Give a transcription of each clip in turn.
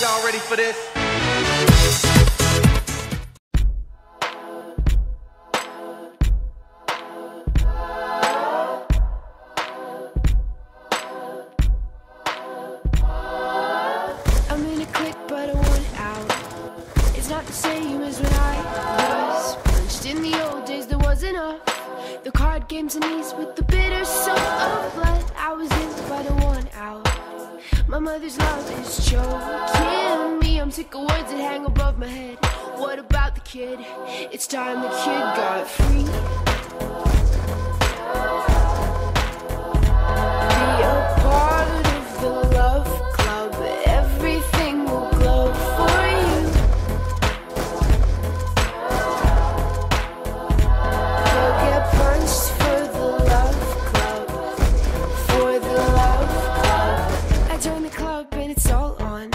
Y'all ready for this? I'm in a clique, but I want out. It's not the same as when I was punched. In the old days, there wasn't enough. The card games and ease with the bitter soul of blood. I was in, but I want out. My mother's love is choking me. I'm sick of words that hang above my head. What about the kid? It's time the kid got free. Be a part of the love club. Everything will glow for you. Go get punched for the love club. For the love club. I joined the club and it's all on.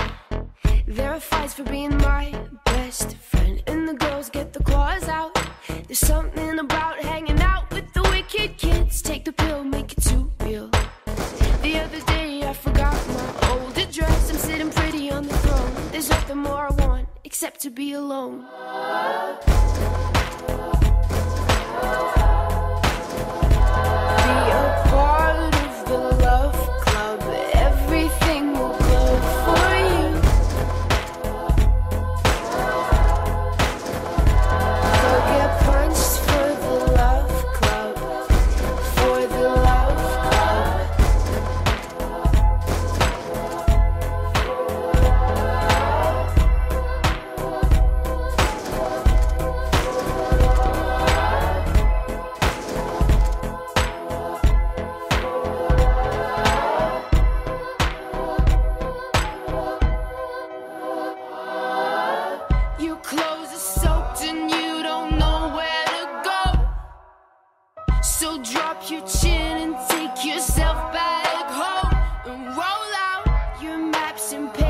There are fights for being my best friend, and the girls get the claws out. There's something about hanging out with the wicked kids. Take the pill, make it too real. The other day I forgot my old address. I'm sitting pretty on the throne. There's nothing more I want except to be alone. Be a part of the love club. Everything will glow for you. Go get punched for the love club. For the love club. Your clothes are soaked and you don't know where to go. So drop your chin and take yourself back home and roll out your maps and pay.